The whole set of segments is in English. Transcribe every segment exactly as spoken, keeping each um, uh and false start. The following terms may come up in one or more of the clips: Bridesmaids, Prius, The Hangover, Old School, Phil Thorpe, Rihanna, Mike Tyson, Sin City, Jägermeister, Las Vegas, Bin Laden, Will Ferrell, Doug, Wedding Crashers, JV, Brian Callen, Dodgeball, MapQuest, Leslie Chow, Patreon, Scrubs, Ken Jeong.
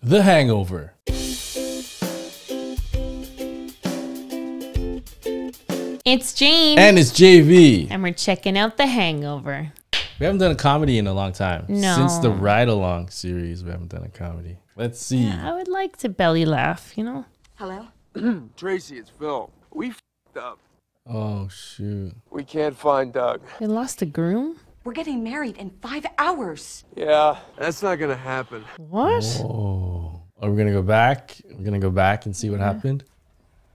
The Hangover. It's Jane. And it's J V. And we're checking out The Hangover. We haven't done a comedy in a long time. No. Since the Ride Along series, we haven't done a comedy. Let's see. Yeah, I would like to belly laugh, you know? Hello? Tracy, it's Phil. We f***ed up. Oh, shoot. We can't find Doug. We lost a groom? We're getting married in five hours. Yeah, that's not going to happen. What? Whoa. Are we going to go back? We're going to go back and see what yeah. happened?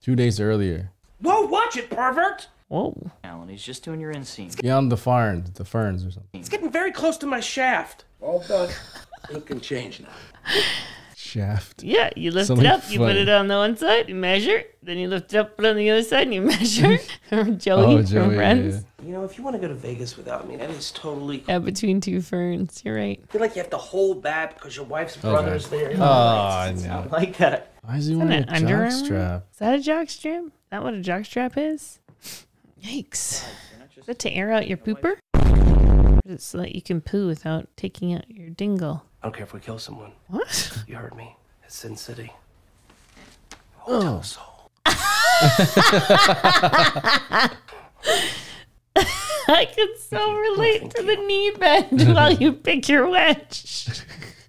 Two days earlier. Whoa, watch it, pervert! Whoa. Alan, he's just doing your inseam. Beyond the ferns, the ferns or something. It's getting very close to my shaft. All done. It can change now. Shaft. Yeah, you lift something it up, funny. You put it on the one side, you measure, then you lift it up, put it on the other side, and you measure. From Joey, oh, Joey from Friends. Yeah, yeah. You know, if you want to go to Vegas without me, that is totally cool. Yeah, between two ferns, you're right. I feel like you have to hold back because your wife's brother's okay. there. Oh, I know. It's not like that. Why is he wearing a jockstrap? Is that a jockstrap? Is that what a jockstrap is? Yikes. Is that to air out your pooper? It's so that you can poo without taking out your dingle. I don't care if we kill someone. What? You heard me. It's Sin City. Hotel oh. Soul. I can so relate to the knee bend while you pick your wedge.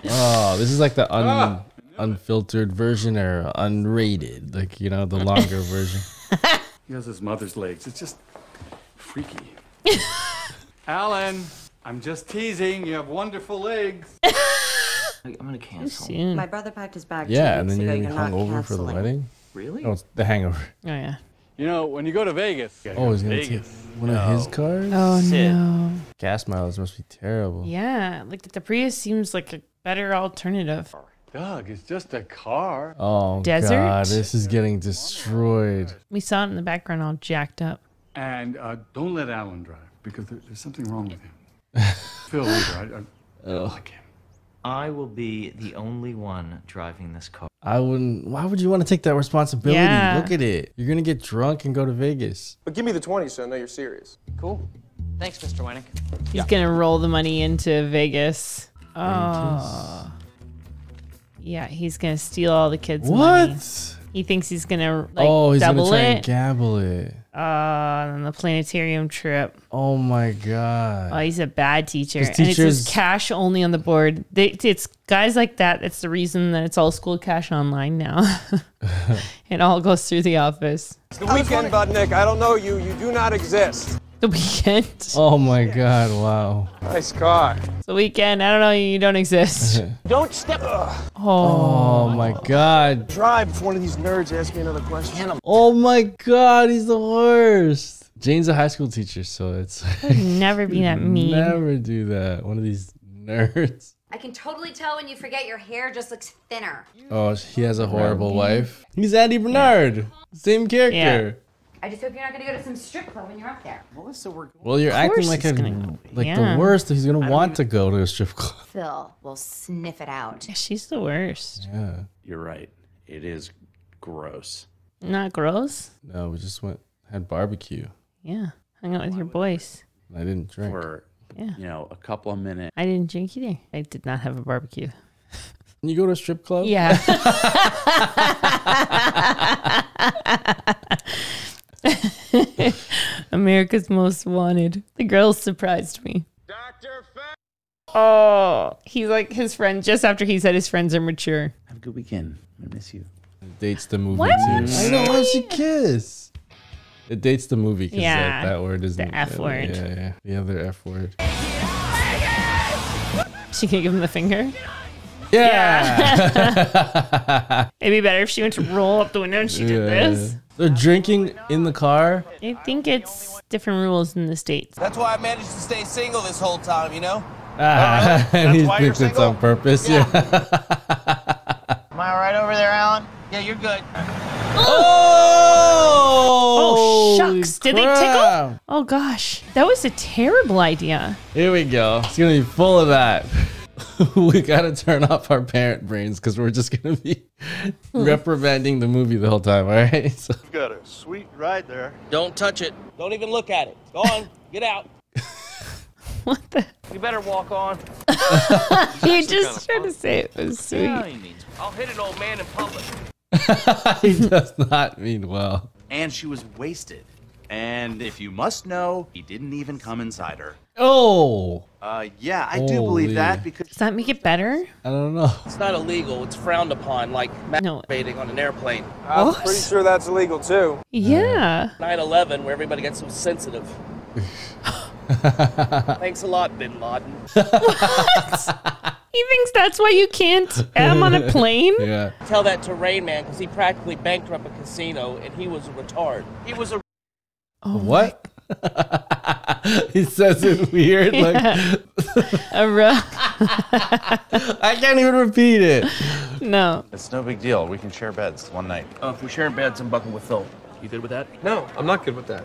Oh, this is like the un... Oh. unfiltered version or unrated, like, you know, the longer version. He has his mother's legs. It's just freaky. Alan, I'm just teasing. You have wonderful legs. I'm gonna cancel. My brother packed his bag. Yeah, and then you're gonna hung over for the wedding. Really? Oh, it's The Hangover. Oh yeah. You know, when you go to Vegas. You oh, he's gonna Vegas. Take one no. of his cars. Oh Sit. No. Gas mileage must be terrible. Yeah, like the Prius seems like a better alternative. Doug, it's just a car. Oh, desert. God, this is getting destroyed. We saw it in the background all jacked up. And uh, don't let Alan drive, because there, there's something wrong with him. Phil, either. I, I, I like him. I will be the only one driving this car. I wouldn't. Why would you want to take that responsibility? Yeah. Look at it. You're going to get drunk and go to Vegas. But give me the twenty so I know you're serious. Cool. Thanks, Mister Weinick. He's yeah. going to roll the money into Vegas. Oh. Yeah, he's gonna steal all the kids' what? Money. He thinks he's gonna like oh, he's double gonna try it. And gabble it. Uh, on the planetarium trip. Oh my god. Oh, he's a bad teacher. His and it says cash only on the board. They, it's guys like that. It's the reason that it's all school cash online now. It all goes through the office. It's the weekend, Budnick. I don't know you. You do not exist. The weekend. Oh my god, wow. Nice car. The weekend, I don't know, you don't exist. Don't step. Ugh. Oh, oh my god. Drive before one of these nerds ask me another question. Oh my god, he's the worst. Jane's a high school teacher, so it's like, I'd never be that mean. Never do that. One of these nerds. I can totally tell when you forget your hair just looks thinner. Oh, he has a horrible wife. He's Andy Bernard. Yeah. Same character. Yeah. I just hope you're not going to go to some strip club when you're up there. Melissa, we're going. Well, you're acting like a, go. like yeah. the worst. He's going to want even... to go to a strip club. Phil will sniff it out. Yeah, she's the worst. Yeah. You're right. It is gross. Not gross? No, we just went, had barbecue. Yeah. Hung out with Why your boys. I didn't drink. For, yeah. you know, a couple of minutes. I didn't drink either. I did not have a barbecue. You go to a strip club? Yeah. America's Most Wanted. The girls surprised me. Doctor F oh, he's like his friend just after he said his friends are mature. Have a good weekend. I miss you. It dates the movie. Why too. I don't want to kiss. It dates the movie because yeah, that, that word is the F word. Yeah, yeah, the other F word. She can give him the finger. Yeah. It'd be better if she went to roll up the window and she yeah. did this. They're drinking in the car. I think it's different rules in the States. That's why I managed to stay single this whole time, you know? Ah, uh, and he thinks it's on purpose. Yeah. yeah. Am I all right over there, Alan? Yeah, you're good. Oh! Oh, shucks. Did crap. They tickle? Oh, gosh. That was a terrible idea. Here we go. It's going to be full of that. We gotta turn off our parent brains because we're just gonna be reprimanding the movie the whole time. All right. So. You've got a sweet ride there. Don't touch it. Don't even look at it. Go on. Get out. What the? You better walk on. He just tried to say it was sweet. Yeah, he means, I'll hit an old man in public. He does not mean well. And she was wasted. And if you must know, he didn't even come inside her. Oh. Uh, yeah, I Holy. do believe that because... Does that make it better? I don't know. It's not illegal. It's frowned upon, like masturbating no. on an airplane. I'm what? pretty sure that's illegal, too. Yeah. nine eleven, where everybody gets so sensitive. Thanks a lot, Bin Laden. What? He thinks that's why you can't am on a plane? Yeah. Tell that to Rain Man, because he practically bankrupted a casino, and he was a retard. He was a... Oh, what? He says it weird. Yeah. Like I can't even repeat it. No. It's no big deal. We can share beds one night. Oh, if we share beds, I'm bucking with Phil. You good with that? No, I'm not good with that.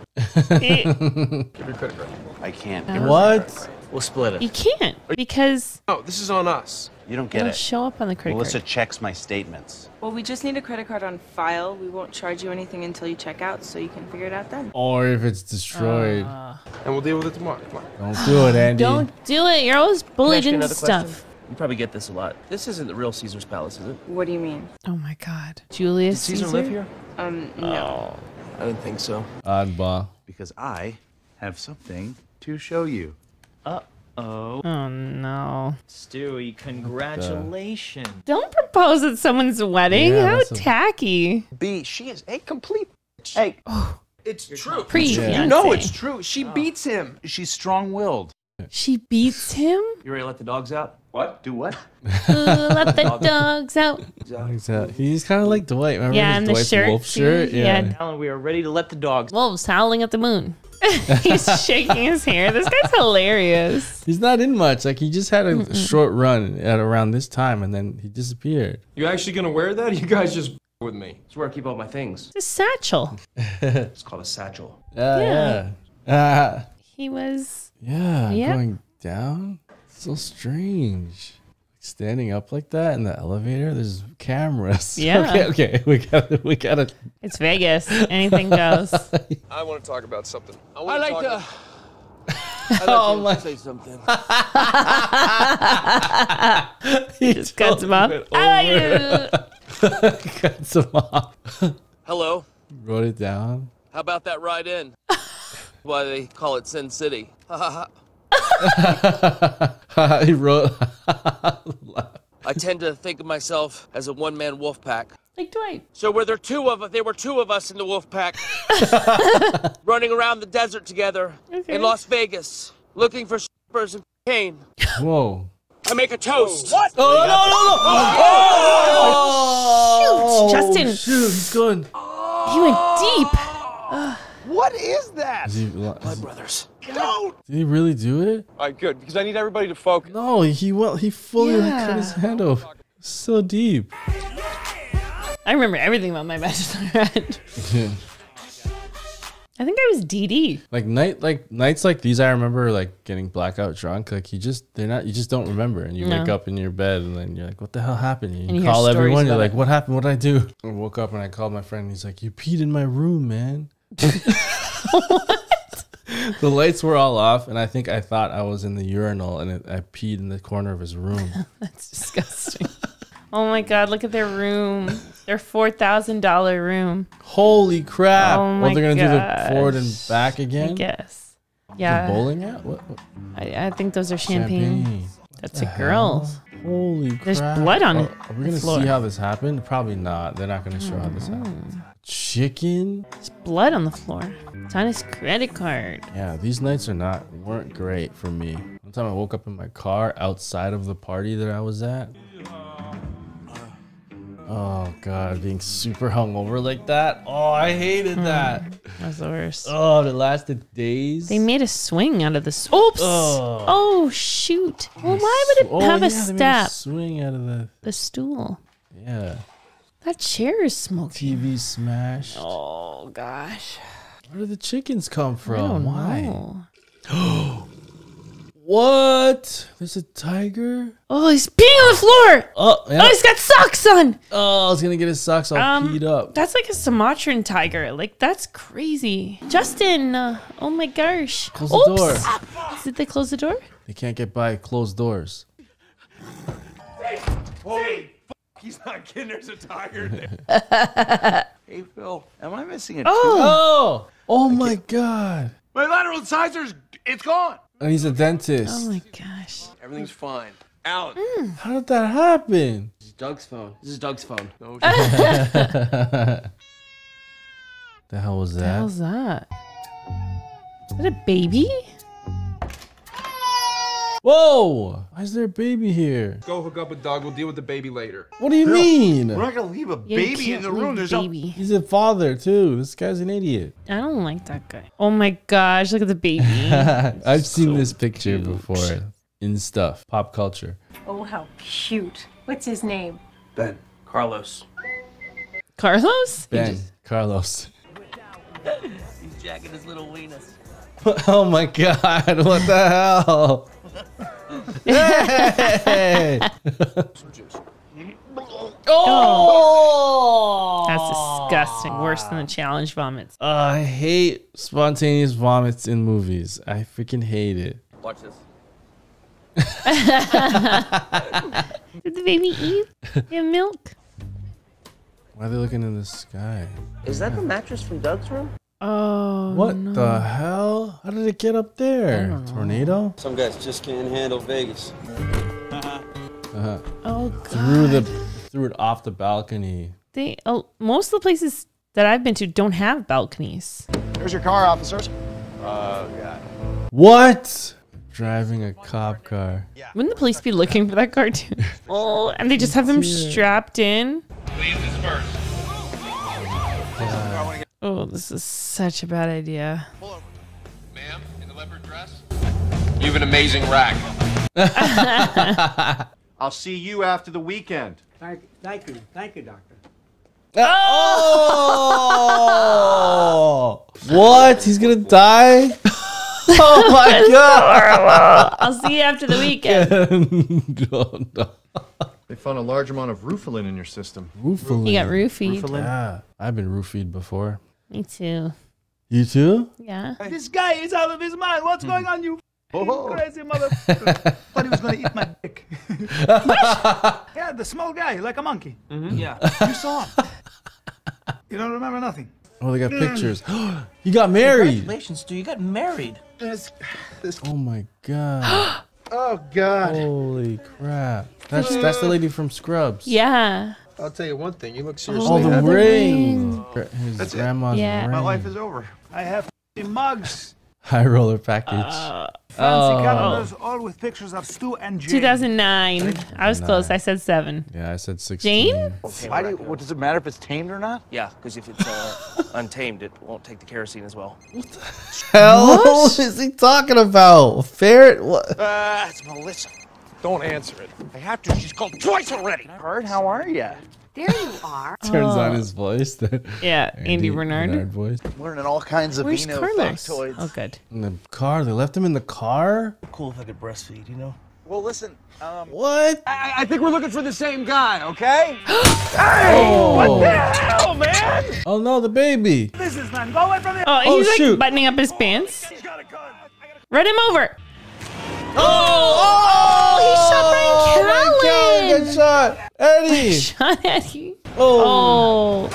Give me credit card. I can't. No. What? We'll split it. You can't because. Oh, this is on us. You don't get it. It'll show up on the credit card. Melissa checks my statements. Well, we just need a credit card on file. We won't charge you anything until you check out, so you can figure it out then. Or if it's destroyed. Uh, and we'll deal with it tomorrow. Come on. Don't do it, Andy. Don't do it. You're always bullied into stuff. Question? You probably get this a lot. This isn't the real Caesar's Palace, is it? What do you mean? Oh, my God. Julius Caesar? Did Caesar live here? Um, no. Oh, I didn't think so. Oddball. Because I have something to show you. Uh oh. Oh no. Stewie, congratulations. Don't propose at someone's wedding. Yeah, How tacky. B, she is a complete bitch. Hey. Oh. It's true. Yeah. You know it's true. She oh. beats him. She's strong-willed. She beats him? You ready to let the dogs out? What? Do what? Ooh, let the dogs out. Dogs out. He's kind of like Dwight. Remember yeah, his Dwight's the shirt. Wolf shirt? Yeah. yeah. Alan, we are ready to let the dogs. Wolves howling at the moon. He's shaking his hair. This guy's hilarious. He's not in much. Like, he just had a Mm-mm. short run at around this time, and then he disappeared. You actually going to wear that? You guys just with me. It's where I keep all my things. It's a satchel. It's called a satchel. Uh, yeah. yeah. Uh, he was... Yeah, yep. Going down? So strange. Standing up like that in the elevator, there's cameras. Yeah. Okay, okay. We gotta, we gotta. It's Vegas. Anything goes. I want to talk about something. I, I like to... I'd like oh, to my. say something. He just cuts him off. I like you. Cuts him off. Hello. Wrote it down. How about that ride in? Why they call it Sin City. He wrote. I tend to think of myself as a one-man wolf pack. Like Dwight. So were there two of there were two of us in the wolf pack, running around the desert together okay. in Las Vegas, looking for strippers and cocaine. Whoa. I make a toast. Whoa. What? Oh, no, no, no, no. Oh, oh, oh, shoot, Justin. Shoot, he's gone. He went deep. Ugh. What is that? Is he, Blood is, Brothers. Don't! Did he really do it? All right, good, because I need everybody to focus. No, he well, he fully yeah. cut his hand off. So deep. I remember everything about my bachelorette. Yeah. I think I was D D. Like night, like nights like these, I remember like getting blackout drunk. Like you just, they're not, you just don't remember, and you no. wake up in your bed, and then you're like, "What the hell happened?" And you, and you call everyone. You're like, it. "What happened? What did I do?" I woke up and I called my friend. And he's like, "You peed in my room, man." What? The lights were all off, and I think I thought I was in the urinal, and it, I peed in the corner of his room. That's disgusting. Oh my God! Look at their room. Their four thousand dollar room. Holy crap! Oh my well, they're gonna gosh. do the forward and back again. I guess. Yeah. The bowling out? What? what? I, I think those are champagne. champagne. That's a girl. Hell? Holy crap! There's blood on oh, it. Are we gonna floor. see how this happened? Probably not. They're not gonna show mm-hmm. how this happened. Chicken. There's blood on the floor. It's on his credit card. Yeah, these nights are not weren't great for me. One time I woke up in my car outside of the party that I was at. Oh God, being super hungover like that. Oh, I hated mm, that. That's the worst. Oh, it lasted days. They made a swing out of the. Oops. Oh, oh shoot. Well, why would it oh, have yeah, a step? They made a swing out of the. The stool. Yeah. That chair is smoking. T V smashed. Oh gosh. Where do the chickens come from? I don't know. Why? What? There's a tiger? Oh, he's peeing on the floor. Oh, yeah. Oh, he's got socks on. Oh, he's going to get his socks all um, peed up. That's like a Sumatran tiger. Like, that's crazy. Justin. Uh, oh, my gosh. Close Oops. the door. Did they close the door? They can't get by closed doors. Holy fuck, he's not kidding. There's a tiger there. Hey, Phil, am I missing a tooth? Oh, oh my God. My lateral incisors, it's gone. And he's a dentist. Oh my gosh. Everything's fine. Alan. Mm. How did that happen? This is Doug's phone. This is Doug's phone. No, the hell was that? The hell was that? Is that a baby? Whoa! Why is there a baby here? Go hook up with Doug. We'll deal with the baby later. What do you Phil, mean? We're not gonna leave a yeah, baby in the room. There's a baby. He's a father too. This guy's an idiot. I don't like that guy. Oh my gosh! Look at the baby. I've so seen this picture cute. before in stuff, pop culture. Oh, how cute! What's his name? Ben Carlos. Carlos? Ben just... Carlos. He's jacking his little weenus. Oh my God! What the hell? Hey! Oh! That's disgusting. Worse than the challenge vomits. Uh, I hate spontaneous vomits in movies. I freaking hate it. Watch this. Did the baby eat your milk? Why are they looking in the sky? Is that the mattress from Doug's room? Oh, what no. the hell? How did it get up there? Tornado? Some guys just can't handle Vegas. Uh-huh. Uh-huh. Oh, God. Threw, the, threw it off the balcony. They uh, most of the places that I've been to don't have balconies. There's your car, officers. Oh, God. What? Driving a cop car. Yeah. Wouldn't the police be looking for that car, too? Oh, and they just have him yeah. strapped in. Please disperse. Uh, Oh, this is such a bad idea. Pull over. Ma'am, in the leopard dress? You have an amazing rack. I'll see you after the weekend. Thank, thank you. Thank you, doctor. Oh! What? He's gonna die? Oh my God! I'll see you after the weekend. Oh, no. They found a large amount of roofalin in your system. Roofalin? You got roofied. Roofalin? Yeah, I've been roofied before. Me too. You too? Yeah. This guy is out of his mind. What's going on, you oh. crazy motherfucker? Thought he was going to eat my dick. Yeah, the small guy, like a monkey. Mm-hmm. Yeah. You saw him. You don't remember nothing. Oh, they got pictures. You got married. Congratulations, dude. You got married. This, this. Oh, my God. Oh, God. Holy crap. That's that's the lady from Scrubs. Yeah. I'll tell you one thing. You look seriously oh, the happy. Ring. His that's grandma's it. Yeah. Ring. My life is over. I have mugs. High roller package. Uh, Fancy calendars, oh. all with pictures of Stu and Jane. two thousand nine. I was Nine. close. I said seven. Yeah, I said sixteen. Jane? Why do you, what, does it matter if it's tamed or not? Yeah, because if it's uh, untamed, it won't take the kerosene as well. What the hell what? is he talking about? Ferret? What? Uh, it's Melissa. Don't answer it. I have to. She's called twice already. Bird, how are you? There you are. Turns oh. on his voice. Yeah, Andy, Andy Bernard. Bernard voice. Learning all kinds of Vino factoids. Oh, good. In the car? They left him in the car? Cool if I could breastfeed, you know? Well, listen. Um, what? I, I think we're looking for the same guy, okay? Hey! Oh. What the hell, man? Oh, no, the baby. This is fun. Go away from him. Oh, he's oh, like shoot. buttoning up his oh, pants. He's got a gun. Run him over. Oh! Oh! Oh, he shot Brian Callen! Oh my God, good shot! Eddie! Shot Eddie! Oh! Oh!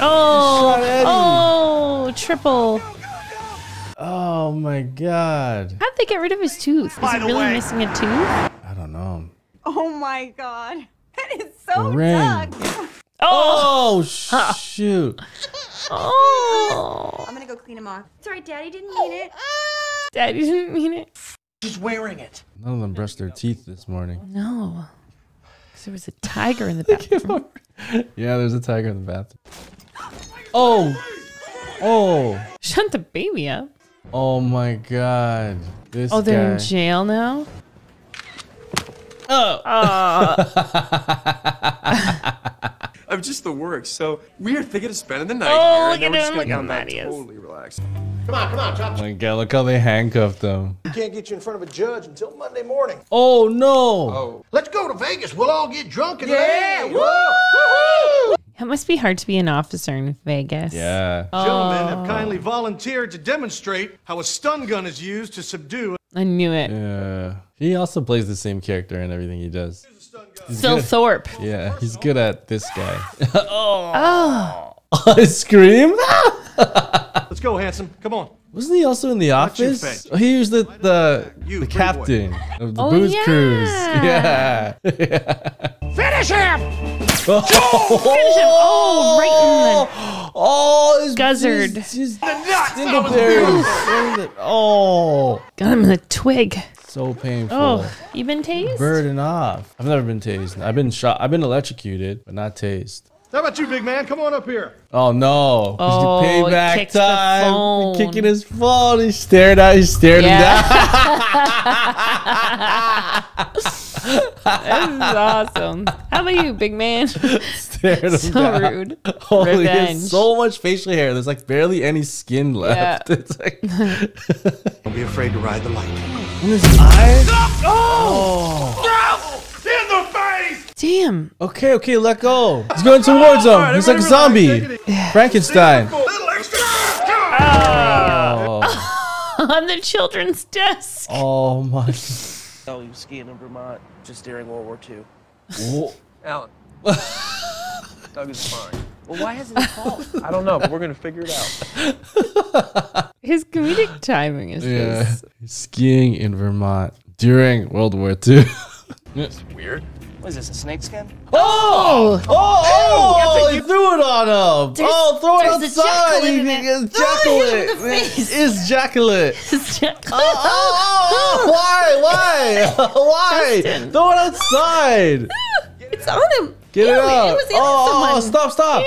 Oh! Shot Eddie. Oh! Triple! Oh my God! How'd they get rid of his tooth? Is he really way. missing a tooth? I don't know. Oh my God! That is so dark! Oh! Oh shoot! Oh! I'm gonna go clean him off. Sorry, Daddy didn't mean it. Daddy didn't mean it. She's wearing it. None of them brushed their teeth this morning. No. Because there was a tiger in the bathroom. Yeah, there's a tiger in the bathroom. Oh. Oh. Shut the baby up. Oh, my God. This oh, they're guy. in jail now? Oh. Uh. I'm just the worst. So we are thinking of spending the night oh, here. Oh, look at him. Look how mad he is. Totally relaxed. Come on, come on, Chop. Like, look how they handcuffed them. We can't get you in front of a judge until Monday morning. Oh, no. Oh. Let's go to Vegas. We'll all get drunk and yeah. Woo! Woo-hoo! It must be hard to be an officer in Vegas. Yeah. Oh. Gentlemen have kindly volunteered to demonstrate how a stun gun is used to subdue. I knew it. Yeah. He also plays the same character in everything he does. Phil Thorpe. Yeah, he's good at this guy. Oh. Oh. I scream. Let's go, handsome. Come on. Wasn't he also in The Office? He was the the, you, the captain boy. of the oh, booze yeah. cruise. Yeah. yeah. Finish him! Oh. Oh. Finish him! Oh, right in the oh, his, guzzard. His, his the nuts. The oh, got him in the twig. So painful. Oh, you been tased? Burden off. I've never been tased. I've been shot. I've been electrocuted, but not tased. How about you, big man? Come on up here. Oh, no. Oh, payback time. He's kicking his phone. He stared at He stared yeah. him down. This is awesome. How about you, big man? Stared him so down. So rude. Holy, there's so much facial hair. There's like barely any skin left. Yeah. It's like... Don't be afraid to ride the light. And his eyes. Oh! Oh. In the face! Damn. Okay, okay, let go. He's going towards him. Right, he's like a zombie. Frankenstein. Oh. Oh. On the children's desk. Oh my. Oh, he was skiing in Vermont just during World War Two. Whoa. Alan. Doug is fine. Well, why isn't it fault? I don't know, but we're gonna figure it out. His comedic timing is yeah. this. Skiing in Vermont during World War Two. It's weird. What is this, a snake skin? Oh! Oh! Oh! He threw it on him! There's, oh, throw it outside! It's Jacqueline! It's Jacqueline! It's Jacqueline! Oh! Oh! Oh! Why? Why? Why? Justin. Throw it outside! It's on him! Get Ew, it out! It was oh, oh! Stop! Stop!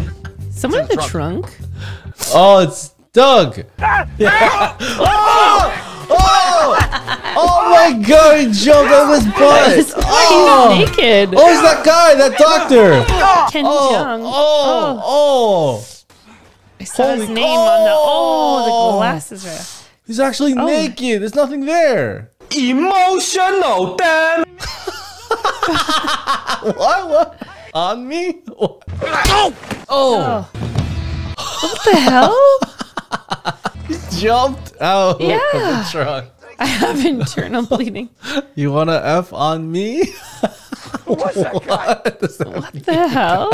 Ew. Someone in the trunk? trunk? Oh, it's Doug! Ah! Yeah. Oh! Oh! Oh my god, he jumped on his butt! Oh! He's naked! Oh, it's that guy, that doctor! Ken oh, Jeong. Oh! Oh! I saw Holy his name oh. on the... Oh, the glasses are... He's actually oh. naked! There's nothing there! Emotional, damn! What? What? On me? Oh! Oh! oh. What the hell? He jumped out yeah. of the truck. I have internal bleeding. You want to F on me? What's that what? guy? That what mean? the hell?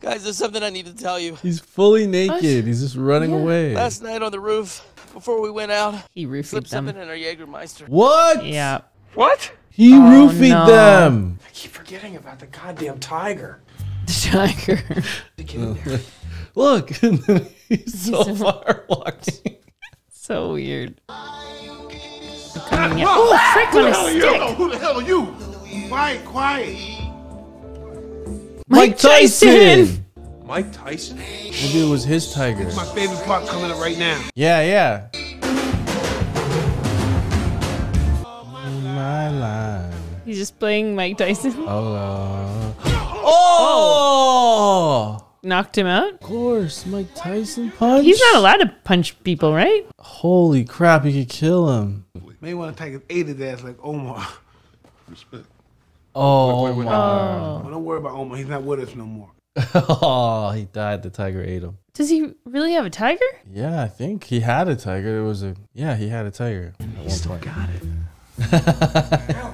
Guys, there's something I need to tell you. He's fully naked. He's just running yeah. away. Last night on the roof, before we went out, he roofied slipped them. something in our Jägermeister. What? Yeah. What? He oh, roofied no. them. I keep forgetting about the goddamn tiger. The tiger. The kid in there. Look, he's, he's so, so far walking. So weird. Coming oh, oh, frick on a stick. You? Who the hell are you? Quiet, quiet. Mike, Mike Tyson. Tyson. Mike Tyson? Maybe it was his tiger. It's my favorite part coming up right now. Yeah, yeah. Oh, my line. He's just playing Mike Tyson. Oh. Oh. oh. Knocked him out? Of course, Mike Tyson punch. He's not allowed to punch people, right? Holy crap, he could kill him. May want to take an eight of that like Omar. Respect. Oh, wait, wait, wait, Omar. Oh. Well, don't worry about Omar. He's not with us no more. Oh, he died. The tiger ate him. Does he really have a tiger? Yeah, I think he had a tiger. It was a yeah, he had a tiger. He still point. got it. He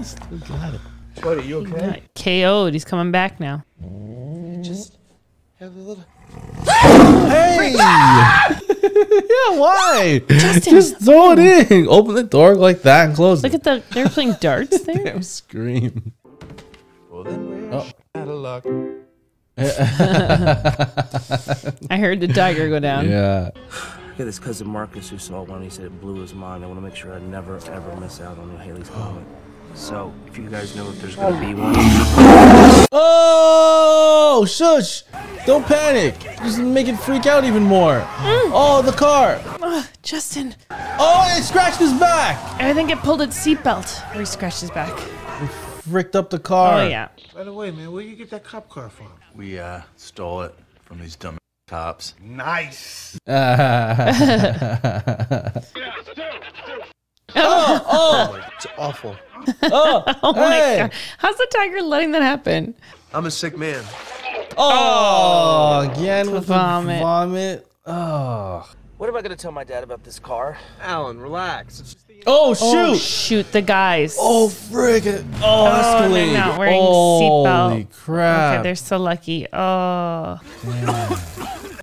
still got it. Buddy, you okay? He got K O'd. He's coming back now. It just. Have a little... Hey! Yeah, why? Justin. Just throw it in. Open the door like that and close Look it. Look at the... They're playing darts there? Damn scream. Well, then oh. out of luck. I heard the tiger go down. Yeah. I got this cousin Marcus who saw one. He said it blew his mind. I want to make sure I never, ever miss out on Haley's comment. So, if you guys know if there's going to be one... Oh! Shush! Don't panic! Just make it freak out even more. Mm. Oh, the car! Uh, Justin. Oh, it scratched his back! I think it pulled its seatbelt. Or he scratched his back. It fricked up the car. Oh, yeah. By the way, man, where did you get that cop car from? We, uh, stole it from these dumb cops. Nice. Uh. Oh, oh, it's awful. Oh, oh my hey. God. How's the tiger letting that happen? I'm a sick man. Oh, oh again with vomit. vomit. Oh. What am I going to tell my dad about this car? Alan, relax. It's just the oh, shoot. Oh, shoot, the guys. Oh, friggin'. Oh, oh they're not wearing seatbelt. Holy crap. Okay, they're so lucky. Oh.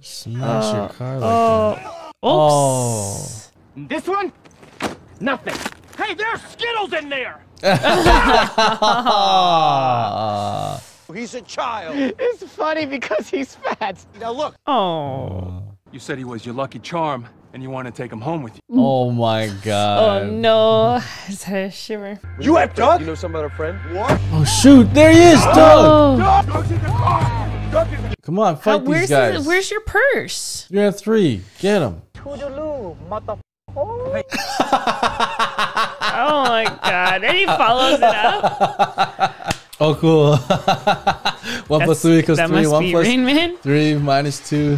Smash oh. your car like that. Oh. Oops. This one? Nothing. Hey, there's Skittles in there. He's a child. It's funny because he's fat. Now look. Oh. You said he was your lucky charm, and you want to take him home with you. Oh my God. Oh no. Is that a shiver? You have Doug? You know something about our friend? What? Oh shoot! There he is, Doug. Doug, Doug's in the car. Doug is in the car. Come on, fight these guys. His, where's your purse? You're at three. Get him. Toodaloo, mother. Oh. Oh my God. And he follows it up. Oh, cool. one That's, plus three equals three. One plus Rain Man. Three minus two.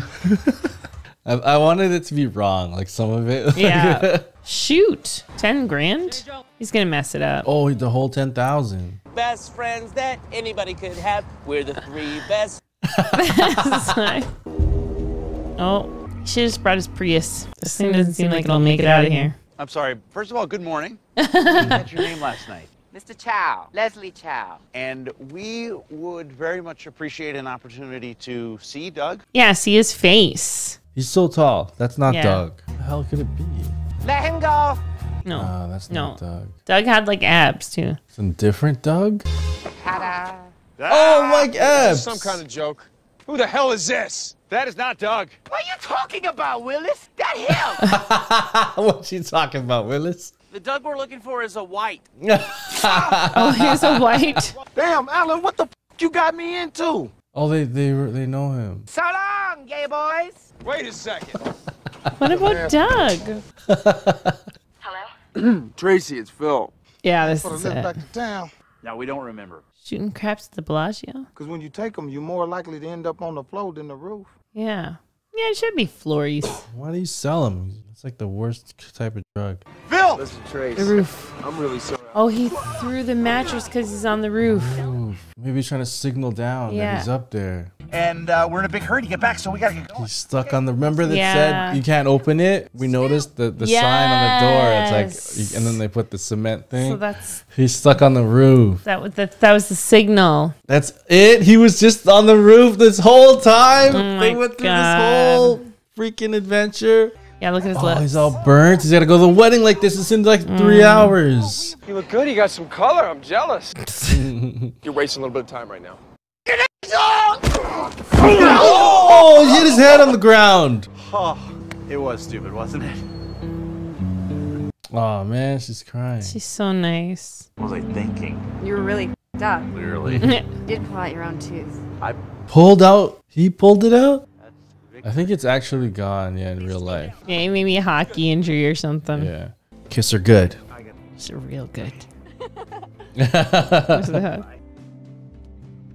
I, I wanted it to be wrong, like some of it. Yeah. Shoot. Ten grand? He's going to mess it up. Oh, the whole ten thousand. Best friends that anybody could have. We're the three best. Oh. She just brought his Prius. This thing doesn't seem like it'll make it out of here. I'm sorry. First of all, good morning. We had your name last night. Mister Chow. Leslie Chow. And we would very much appreciate an opportunity to see Doug. Yeah, see his face. He's so tall. That's not yeah. Doug. What the hell could it be? Let him go. No. No, that's no. not Doug. Doug had like abs too. Some different Doug? Ta-da. Oh, like abs. Some kind of joke. Who the hell is this? That is not Doug. What are you talking about, Willis? That him. What's she talking about, Willis? The Doug we're looking for is a white. Oh, he's a white. Damn, Alan, what the f you got me into? Oh, they they they know him. So long, gay boys. Wait a second. What about Doug? Hello. Tracy, it's Phil. Yeah, this is it. Back to town. No, we don't remember. Shooting craps at the Bellagio? Because when you take them, you're more likely to end up on the floor than the roof. Yeah. Yeah, it should be flories. Why do you sell them? It's like the worst type of drug. Phil! Listen, Trace. The roof. I'm really sorry. Oh, he threw the mattress because he's on the roof. Ooh, maybe he's trying to signal down yeah. that he's up there. And uh, we're in a big hurry to get back, so we got to get going. He's stuck on the... Remember that yeah. said you can't open it? We noticed the, the yes. sign on the door. It's like... And then they put the cement thing. So that's... He's stuck on the roof. That was the, that was the signal. That's it? He was just on the roof this whole time? Oh they went through God. this whole freaking adventure. Yeah, look at his oh, lips. He's all burnt. He's got to go to the wedding like this. It's in like mm. three hours. You look good. You got some color. I'm jealous. You're wasting a little bit of time right now. Oh, he hit his head on the ground. Oh, it was stupid, wasn't it? Oh, man, she's crying. She's so nice. What was I thinking? You were really f***ed up. Clearly. You did pull out your own tooth. I pulled out? He pulled it out? I think it's actually gone, yeah, in real life. Yeah, maybe a hockey injury or something. Yeah. Kiss her good. She's real good. What's that?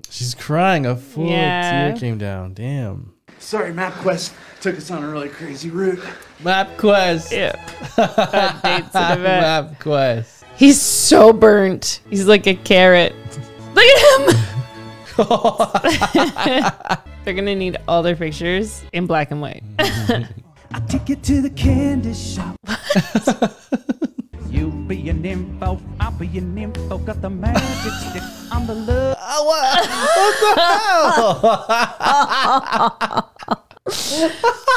She's crying. A full yeah. tear came down. Damn. Sorry, MapQuest took us on a really crazy route. MapQuest. Yeah. MapQuest. He's so burnt. He's like a carrot. Look at him. They're going to need all their pictures in black and white. I take it to the candy shop. You be an info, I'll be an info, got the magic stick, I'm the love. Oh, what, what the hell?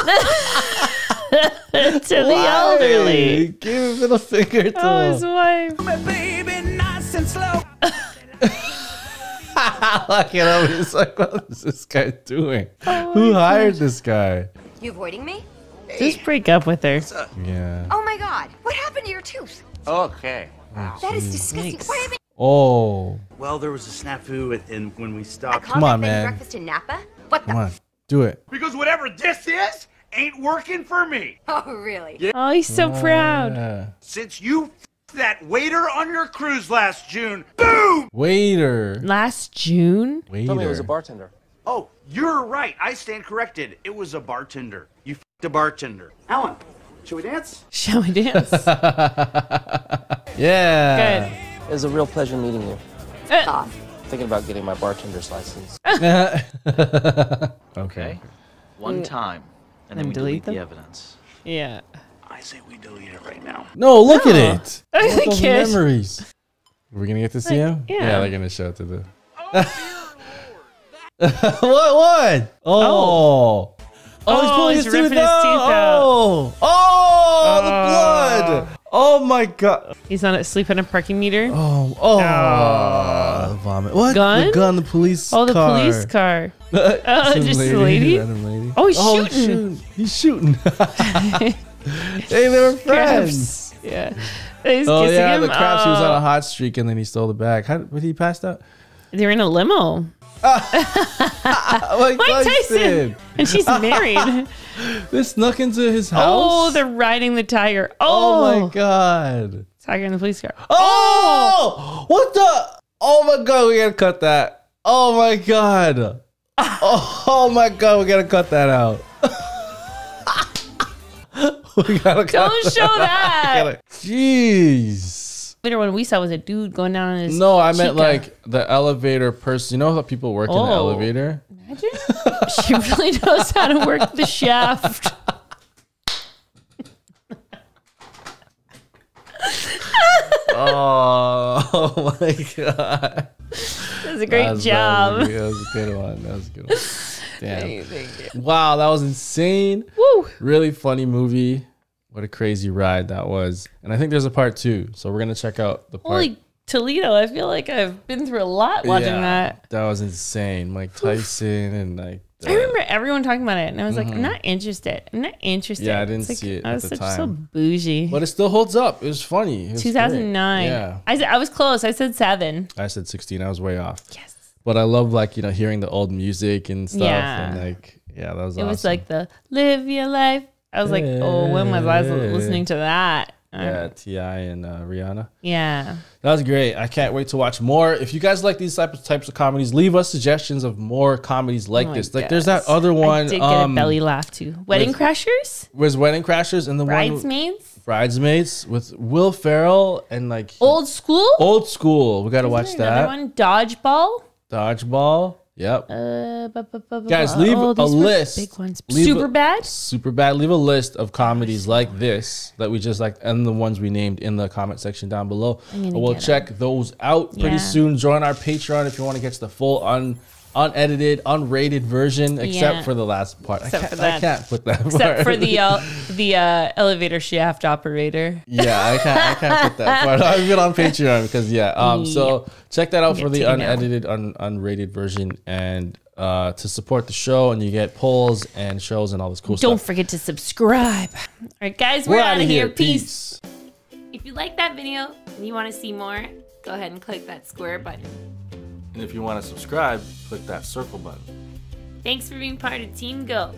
To Why? the elderly. Give him a little finger to oh, his wife. My baby, nice and slow. Look at him. He's like, what is this guy doing? Oh, Who hired gosh. this guy? You avoiding me? Just break up with her. Yeah. Oh my God! What happened to your tooth? Okay. Wow. That is disgusting. Why haven't oh. Well, there was a snafu, and when we stopped. Come on, man. Breakfast in Napa. What the? Come on, do it. Because whatever this is ain't working for me. Oh really? Yeah. Oh, he's so yeah. proud. Since you f***ed that waiter on your cruise last June. Boom. Waiter. Last June. Waiter. Tell me it was a bartender. Oh, you're right. I stand corrected. It was a bartender. You f***ed a bartender. Alan, shall we dance? Shall we dance? Yeah. Good. It was a real pleasure meeting you. Uh. Thinking about getting my bartender's license. Okay. One time, and then and we delete, delete the evidence. Yeah. I say we delete it right now. No, look oh. at it. I look those it. memories. We're gonna get to see like, him. Yeah. yeah, they're gonna show it to the. What? What? Oh. Oh. Oh, oh, he's pulling he's his ripping tooth his teeth out. Oh. Oh, oh, the blood. Oh, my God. He's on a, sleep on a parking meter. Oh, oh. oh. Vomit. What? Gun? The gun, the police car. Oh, the car. police car. Oh, just lady, a lady? lady? Oh, he's oh, shooting. He's shooting. Hey, they were friends. Craps. Yeah. He's oh, yeah, him. the cops. Oh. He was on a hot streak, and then he stole the bag. How did he pass out? They were in a limo. Mike Tyson, and she's married. They snuck into his house. Oh, they're riding the tiger. Oh, oh my God! Tiger in the police car. Oh, oh, what the? Oh my God, we gotta cut that. Oh my God. oh, oh my God, we gotta cut that out. we gotta cut Don't that show that. Gotta, jeez. Later one we saw was a dude going down on his no I chica. meant like the elevator person. You know how people work oh. in the elevator? Imagine. She really knows how to work the shaft. oh, oh my God, that was a great that was, job that was a, that was a good one that was a good one Damn. Thank you, thank you. Wow, that was insane. Woo. Really funny movie. What a crazy ride that was. And I think there's a part two. So we're going to check out the part. Holy Toledo. I feel like I've been through a lot watching yeah, that. That was insane. Mike Tyson and like. The... I remember everyone talking about it. And I was mm-hmm. like, I'm not interested. I'm not interested. Yeah, I didn't like, see it I was at the such, time. so bougie. But it still holds up. It was funny. It was two thousand nine. Great. Yeah. I, I was close. I said seven. I said sixteen. I was way off. Yes. But I love like, you know, hearing the old music and stuff. Yeah. And like, yeah, that was it awesome. It was like the live your life. I was like, oh, when was I listening to that? Yeah, T I and uh, Rihanna. Yeah. That was great. I can't wait to watch more. If you guys like these types of comedies, leave us suggestions of more comedies like oh this. Like, gosh. There's that other one. I did um, get a belly laugh, too. Wedding with, Crashers? Was Wedding Crashers and the Bridesmaids? One, Bridesmaids with Will Ferrell and, like... Old School? Old School. We got to watch that. Another one, Dodgeball? Dodgeball. Yep. Uh, ba, ba, ba, Guys, leave oh, a list. Big ones. Leave Superbad. A, Superbad. Leave a list of comedies like this that we just like, and the ones we named in the comment section down below. We'll check them. those out pretty yeah. soon. Join our Patreon if you want to catch the full un unedited, unrated version, except yeah. for the last part. Except I, can't, for that. I can't put that. Except part. for the uh, the uh, elevator shaft operator. Yeah, I can't. I can't put that part. I've been on Patreon because yeah. Um, yeah. So check that out for the unedited, un unrated version, and uh, to support the show, and you get polls and shows and all this cool Don't stuff. Don't forget to subscribe. All right, guys, we're, we're out of here. here. Peace. If you like that video and you want to see more, go ahead and click that square button. And if you want to subscribe, click that circle button. Thanks for being part of Team Go.